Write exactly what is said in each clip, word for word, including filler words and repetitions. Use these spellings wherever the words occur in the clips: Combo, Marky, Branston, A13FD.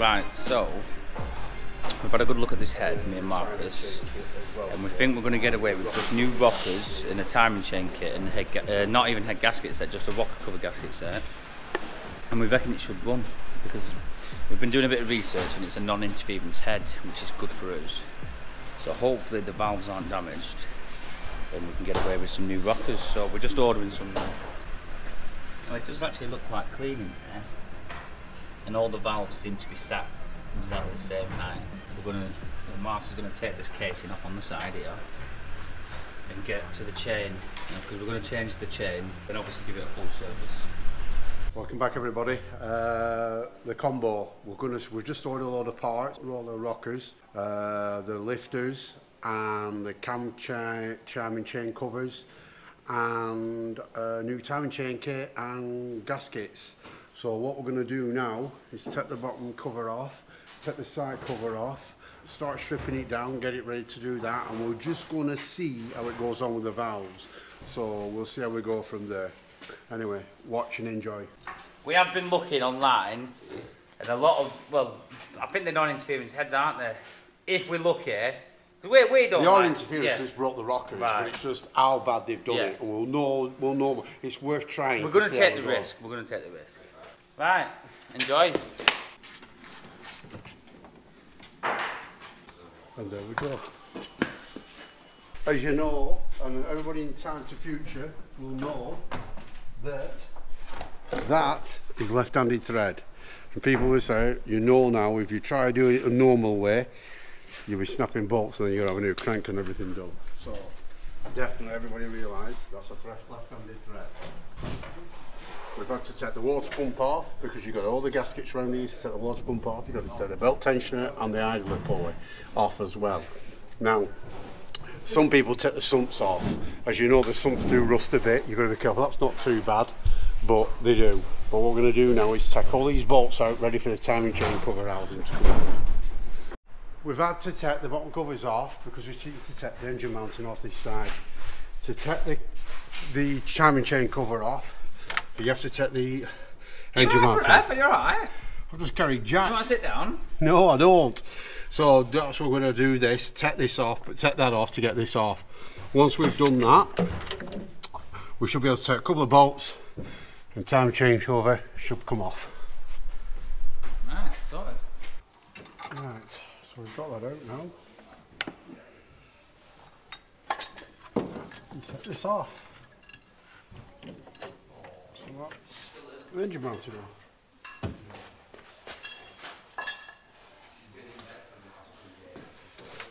Right, so we've had a good look at this head, me and Marcus, and we think we're going to get away with just new rockers and a timing chain kit and head uh, not even head gasket set, just a rocker cover gasket set. And we reckon it should run because we've been doing a bit of research and it's a non-interference head, which is good for us. So hopefully the valves aren't damaged and we can get away with some new rockers. So we're just ordering some now. Now it does actually look quite clean in there, and all the valves seem to be sat exactly the same height. We're gonna, Mark's is gonna take this casing off on the side here and get to the chain, because you know, we're gonna change the chain, then obviously give it a full service. Welcome back, everybody. Uh, the combo, we're gonna, we've just ordered a load of parts, all the rockers, uh, the lifters, and the cam cha timing chain covers, and a new timing chain kit and gaskets. So what we're going to do now is take the bottom cover off, take the side cover off, start stripping it down, get it ready to do that, and we're just going to see how it goes on with the valves. So we'll see how we go from there. Anyway, watch and enjoy. We have been looking online, and a lot of, well, I think they're non-interference heads, aren't they? If we look here, we, we don't Your like, interference has yeah. brought the rockers, right. but it's just how bad they've done yeah. it. We'll know, we'll know, it's worth trying. We're going to take the risk, we're going to take the risk. Right, enjoy. And there we go. As you know, and everybody in Time to Future will know that that is left-handed thread. And people will say, you know now, if you try doing it a normal way, you'll be snapping bolts and then you're going to have a new crank and everything done. So, definitely everybody realise that's a left-handed thread. We've had to take the water pump off because you've got all the gaskets around here. You take the water pump off, you've got to take the belt tensioner and the idler pulley off as well. Now, some people take the sumps off. As you know, the sumps do rust a bit. You've got to be careful. That's not too bad, but they do. But what we're going to do now is take all these bolts out, ready for the timing chain cover housing to come off. We've had to take the bottom covers off because we need to take the engine mounting off this side. To take the, the timing chain cover off, you have to take the engine mount. Are you alright? I've just carried Jack. Do you want to sit down? No, I don't. So that's what we're going to do, this, take this off, but take that off to get this off. Once we've done that, we should be able to take a couple of bolts and time change over should come off. Right, sorted. Right, so we've got that out now. And take this off. The engine mounted on.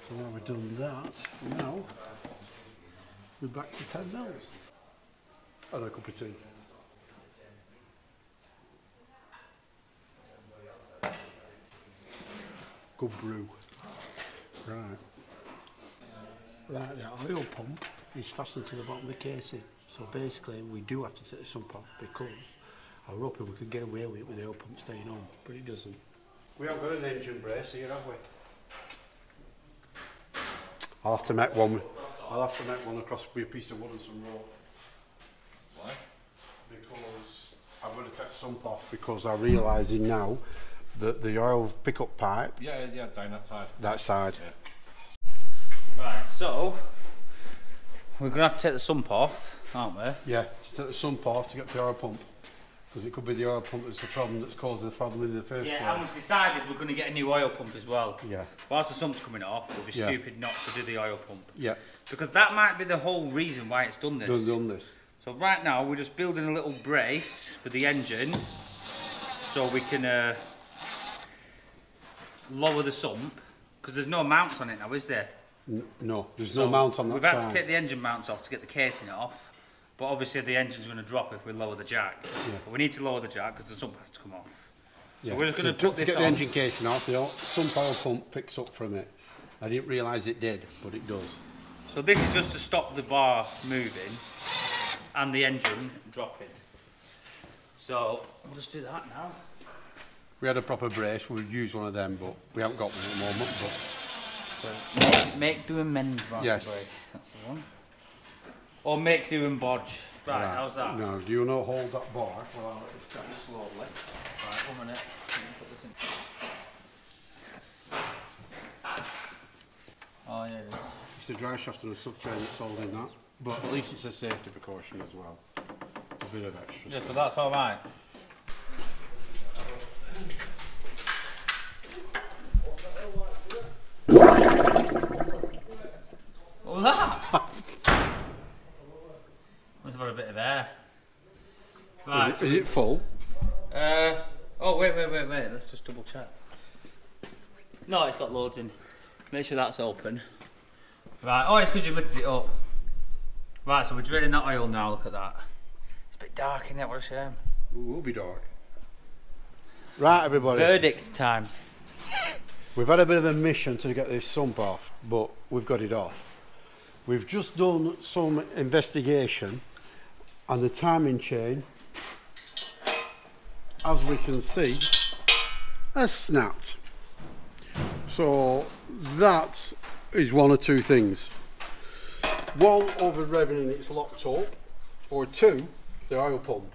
So now we've done that, now we're back to ten now. And a cup of tea. Good brew. Right. Right, the oil pump is fastened to the bottom of the casing. So basically, we do have to take the sump off because I was hoping we could get away with it with the oil pump staying on, but it doesn't. We haven't got an engine brace here, have we? I'll have to make one. I'll have to make one across with a piece of wood and some rope. Why? Because I'm going to take the sump off because I'm realising now that the oil pickup pipe. Yeah, yeah, down that side. That side. Yeah. Right, so we're going to have to take the sump off, aren't we? Yeah, to take the sump off to get to the oil pump, because it could be the oil pump that's the problem that's causing the problem in the first place. Yeah, and we've decided we're going to get a new oil pump as well. Yeah. Whilst the sump's coming off, we'll be yeah. stupid not to do the oil pump. Yeah. Because that might be the whole reason why it's done this. Done, done this. So right now we're just building a little brace for the engine, so we can uh, lower the sump, because there's no mount on it now, is there? No, there's so no mount on that we've side. We've had to take the engine mounts off to get the casing off, but obviously the engine's going to drop if we lower the jack. Yeah. But we need to lower the jack because the sump has to come off. So yeah. we're just going so to put this on. To get on. the engine casing off, the sump oil pump picks up from it. I didn't realise it did, but it does. So this is just to stop the bar moving and the engine dropping. So we'll just do that now. We had a proper brace, we'd use one of them, but we haven't got one at the moment. But Make, make do and mend, right? Yes. That's the one. Or make do and bodge. Right, right, how's that? No, do you not hold that bar? Well, I'll let it stand slowly. Right, one minute. Let me put this in. it's a dry shaft and a subframe that's holding that, but at least it's a safety precaution as well. A bit of extra. Yeah, stuff. So that's all right. What was that? Must have had a bit of air. Right. Is it, is it full? Uh, oh wait, wait, wait, wait. Let's just double check. No, it's got loads in. Make sure that's open. Right. Oh, it's because you lifted it up. Right. So we're draining that oil now. Look at that. It's a bit dark, isn't it? What a shame. It will be dark. Right, everybody. Verdict time. We've had a bit of a mission to get this sump off, but we've got it off. We've just done some investigation, and the timing chain, as we can see, has snapped. So that is one of two things. One, over revving, it's locked up, or two, the oil pump.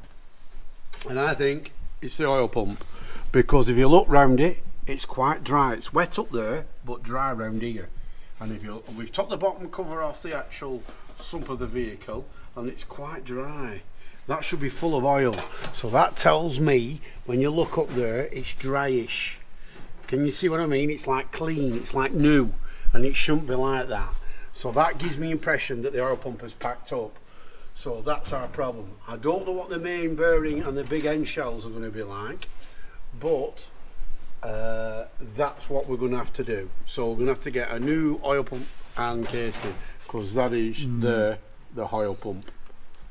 And I think it's the oil pump, because if you look round it, it's quite dry. It's wet up there, but dry round here. And if you, we've topped the bottom cover off the actual sump of the vehicle, and it's quite dry. That should be full of oil. So that tells me, when you look up there, it's dryish. Can you see what I mean? It's like clean, it's like new, and it shouldn't be like that. So that gives me impression that the oil pump has packed up. So that's our problem. I don't know what the main bearing and the big end shells are going to be like, but Uh, that's what we're going to have to do. So we're going to have to get a new oil pump and casing, because that is mm. the the oil pump.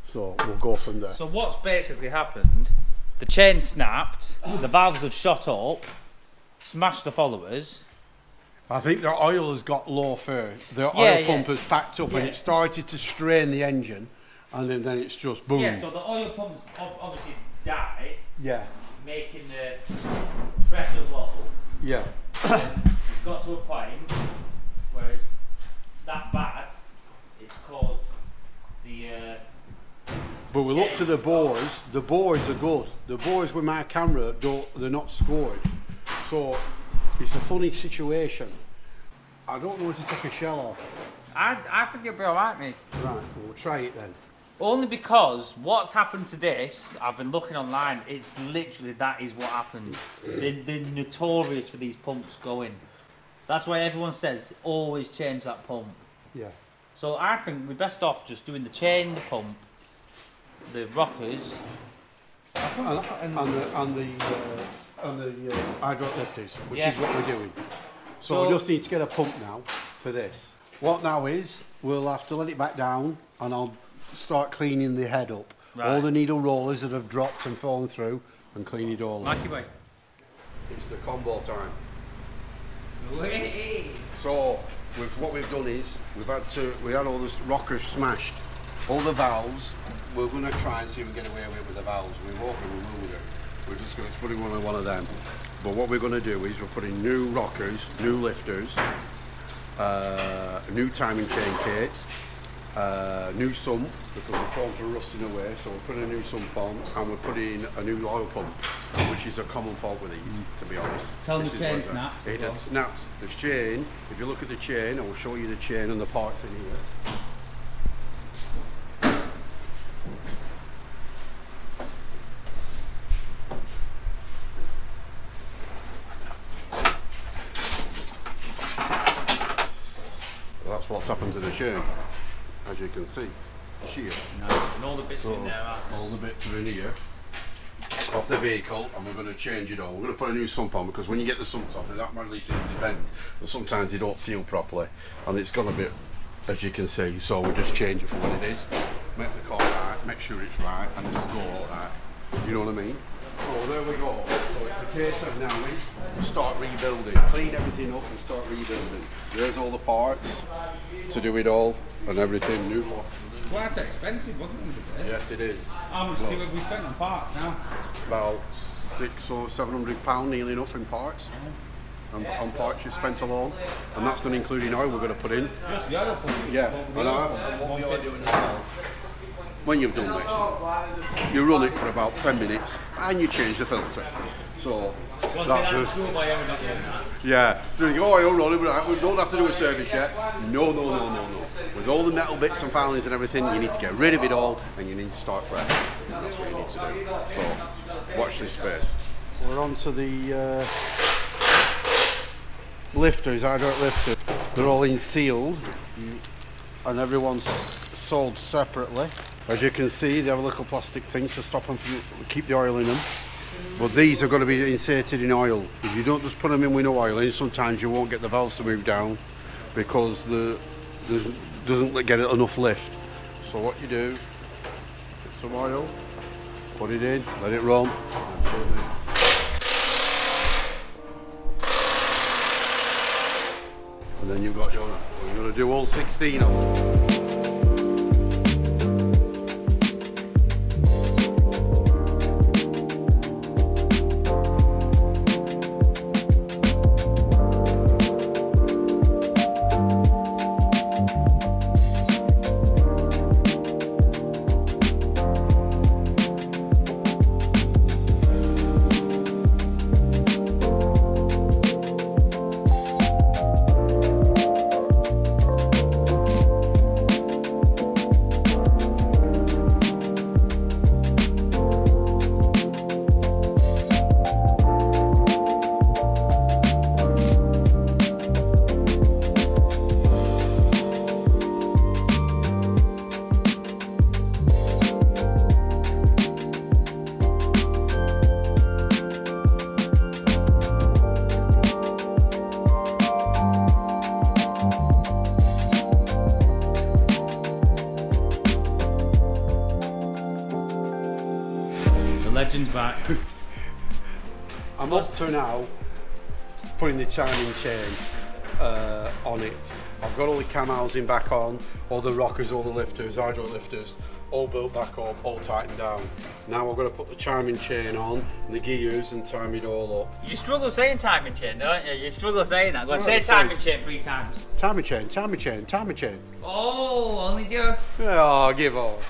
So we'll go from there. So what's basically happened, the chain snapped, the valves have shot up, smashed the followers. I think the oil has got low fare. The yeah, oil yeah. pump has packed up yeah. and it started to strain the engine, and then, then it's just boom. Yeah, so the oil pump's obviously died. Yeah. Making the pressure low. Yeah. It's got to a point where it's that bad, it's caused the uh, but we look to the bores, the bores are good. The bores with my camera don't they're not scored. So it's a funny situation. I don't know how to take a shell off. I I think it'll be alright, mate. Right, well, we'll try it then. Only because what's happened to this, I've been looking online, it's literally, that is what happened. They're, they're notorious for these pumps going. That's why everyone says, always change that pump. Yeah. So I think we're best off just doing the chain, the pump, the rockers. And, and, and the, and the, uh, and the uh, hydraulic lifters, which yeah. is what we're doing. So, so we just need to get a pump now for this. What now is, we'll have to let it back down, and I'll start cleaning the head up. Right. All the needle rollers that have dropped and fallen through, and clean it all up. Marky boy. It's the combo time. Wee. So, with what we've done is, we've had to, we had all the rockers smashed, all the valves. We're going to try and see if we can get away with the valves. We won't, we will do. We're just going to put in one of one of them. But what we're going to do is, we're putting new rockers, new lifters, uh, new timing chain kits. Uh, new sump, because the pumps are rusting away, so we're putting a new sump on, and we're putting a new oil pump, which is a common fault with these, mm. to be honest. Tell them the chain snapped. It had snapped. The chain, if you look at the chain, I will show you the chain and the parts in here. Well, that's what's happened to the chain. As you can see, shear. No, and all the bits so, in there are all the bits are in here off the vehicle, and we're going to change it all. We're going to put a new sump on, because when you get the sumps off, they don't really seem to bend, and sometimes they don't seal properly, and it's gone a bit, as you can see. So we'll just change it for what it is, make the call right, make sure it's right, and it'll go all right. You know what I mean? So there we go. So it's a case of now is start rebuilding, clean everything up and start rebuilding. There's all the parts to do it all and everything new. Well, that's expensive, wasn't it? Yes, it is. How much well, do we spend on parts now? About six or seven hundred pounds, nearly enough in parts. And on parts you spent alone, and that's not including oil we're going to put in. Just the oil pump. Yeah, and what we are doing as well. When you've done this, you run it for about ten minutes. and you change the filter. So well, that's, see, that's a schoolboy ever done that. Yeah, doing oh, I don't know, we don't have to do a service yet. No, no, no, no, no. With all the metal bits and filings and everything, you need to get rid of it all and you need to start fresh. And that's what you need to do. So watch this space. We're on to the uh, lifters, hydraulic lifters. They're all in sealed and everyone's sold separately. As you can see, they have little plastic things to stop them from, keep the oil in them. But these are going to be inserted in oil. If you don't just put them in with no oil in, sometimes you won't get the valves to move down because the doesn't get enough lift. So what you do, get some oil, put it in, let it run, and put it in. And then you've got your, you're going to do all sixteen of them. Legend's back. I'm up to now putting the timing chain uh, on it. I've got all the cam housing back on, all the rockers, all the lifters, hydro lifters, all built back up, all tightened down. Now I've got to put the timing chain on and the gears and time it all up. You struggle saying timing chain, don't you? You struggle saying that. Go on, say timing chain three times. Timing chain, timing chain, timing chain. Oh, only just. Oh, give up.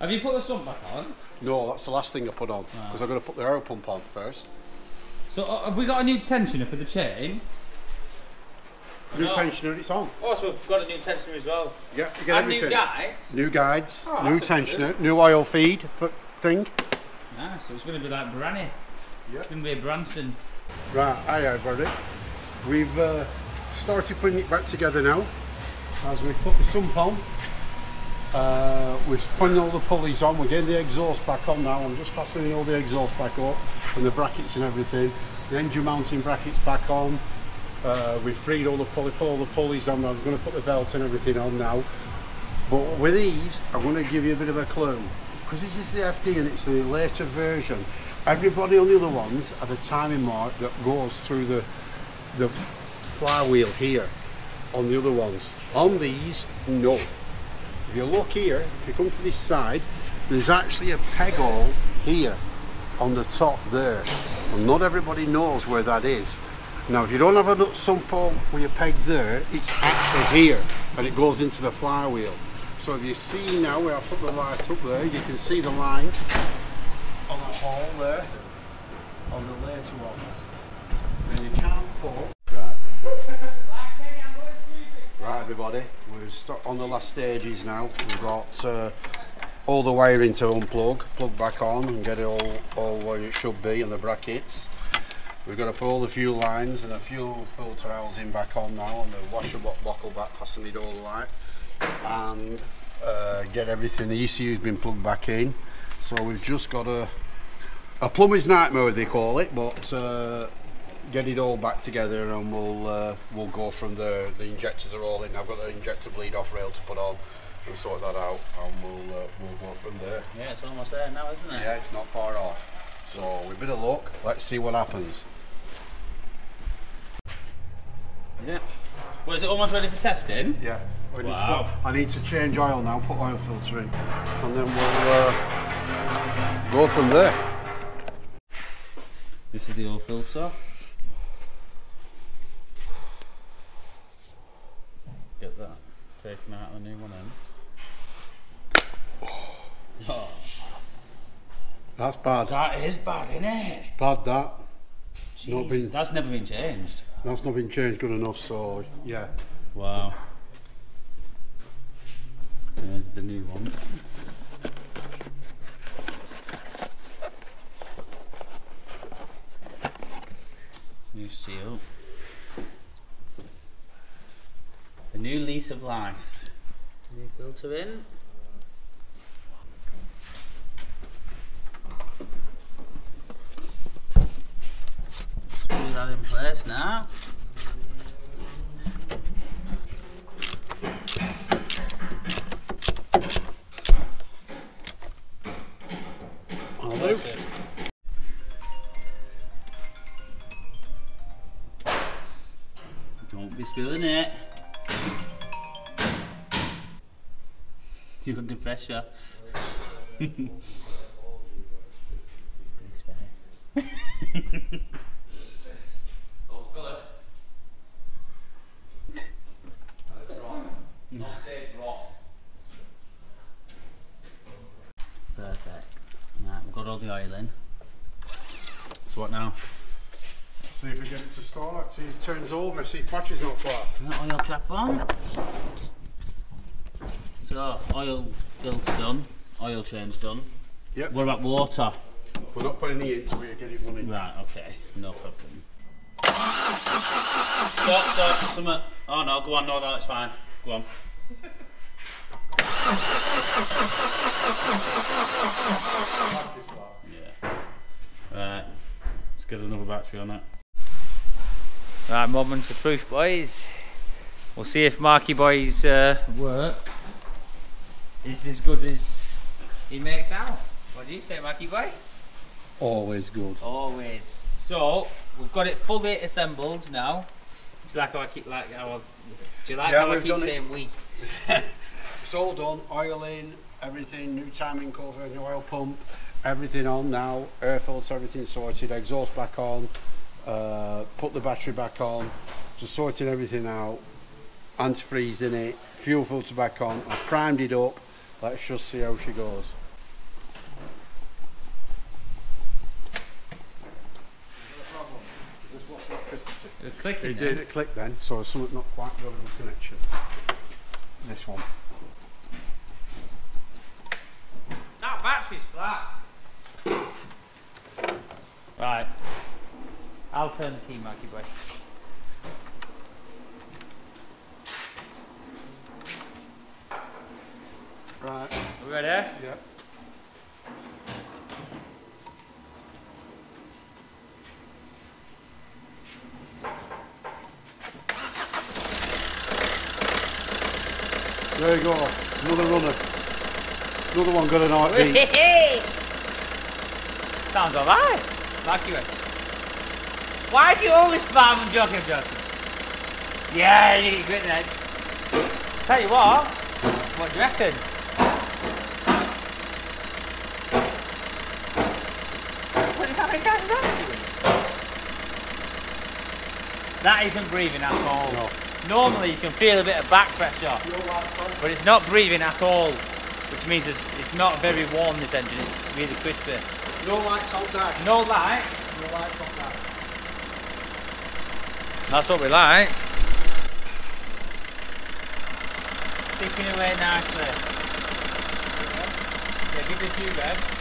Have you put the sump back on? No, that's the last thing I put on, because oh. I've got to put the air pump on first. So uh, have we got a new tensioner for the chain? A new no. tensioner, it's on. Oh, so we've got a new tensioner as well. Yeah, you get and everything. new guides? New guides, oh, new tensioner, new oil feed for thing. Nice, so it's going to be like Branny. Yeah. It's going to be a Branston. Right, hi everybody. We've uh, started putting it back together now, as we put the sump on. Uh, we're putting all the pulleys on, we're getting the exhaust back on now. I'm just fastening all the exhaust back up and the brackets and everything. The engine mounting brackets back on. Uh, we've freed all the pulley, put all the pulleys on. I'm going to put the belt and everything on now. But with these, I'm going to give you a bit of a clue. Because this is the F D and it's the later version. Everybody on the other ones have a timing mark that goes through the, the flywheel here on the other ones. On these, no. If you look here, if you come to this side, there's actually a peg hole here on the top there. And not everybody knows where that is. Now, if you don't have a nut sump hole with your peg there, it's actually here and it goes into the flywheel. So if you see now where I put the light up there, you can see the line on that hole there on the later ones. And you can't pull. Right everybody, we're stuck on the last stages now. We've got uh, all the wiring to unplug, plug back on and get it all, all where it should be in the brackets. We've got to put all the fuel lines and the fuel filter housing back on now and the washer buckle back, fasten it all like, and uh, get everything, the E C U's been plugged back in. So we've just got a, a plumber's nightmare they call it, but uh, get it all back together and we'll uh, we'll go from there. The injectors are all in. I've got the injector bleed off rail to put on. We'll sort that out and we'll uh, we'll go from there. Yeah, it's almost there now, isn't it? Yeah, it's not far off. So with a bit of luck, let's see what happens. Yeah. Well, is it almost ready for testing? Yeah. We wow. Need to put, I need to change oil now. Put oil filter in, and then we'll uh, go from there. This is the oil filter. Get that taken out and the new one in. Oh. Oh. That's bad. That is bad, isn't it? Bad, that. Jeez, not been, that's never been changed. That's not been changed good enough, so yeah. Wow. There's the new one. New seal. A new lease of life. New filter in. Screw that in place now. Hello. Don't be spilling it. You're under pressure. All the oil in. So what now? See if we get it to start. See if it turns over. See if battery's not flat. Oil cap on. So oil filter done. Oil change done. Yep. What about water? We're not putting any in until we get it running. Right. Okay. No problem. Stop. Stop. Summer. Oh no. Go on. No. No. It's fine. Go on. Yeah. Right. Let's get another battery on that. Right, moment of truth, boys. We'll see if Marky Boy's uh, work is as good as he makes out. What do you say, Marky Boy? Always good. Always. So we've got it fully assembled now. Do you like how I keep like how? Do you like yeah, how I keep saying it. We? It's all done, oil in, everything, new timing cover, new oil pump, everything on now, air filter, everything sorted, exhaust back on, uh, put the battery back on, just sorting everything out, antifreeze in it, fuel filter back on, I've primed it up, let's just see how she goes. It clicked. It did, it clicked then, so something not quite got a good connection. This one. That battery's flat. Right. I'll turn the key, Marky Boy. Right. Are we ready? Yep. There you go. Another runner. Another one got an heartbeat. Sounds alright. Marky Boy. Why do you always farm and joking, I'm joking? Yeah, you need to grit then. Tell you what. What do you reckon? What, how many times is that? That isn't breathing at all. No. Normally you can feel a bit of back pressure, but it's not breathing at all, which means it's, it's not very warm, this engine. It's really crispy. No lights on that. No light. No lights on that. That's what we like. Ticking away nicely. Yeah, give it a few revs.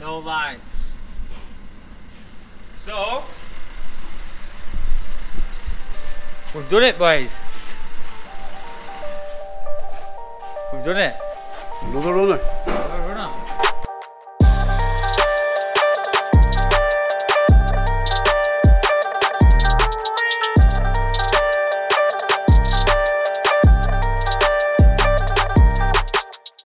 No lights. So we've done it, boys. We've done it. Another runner.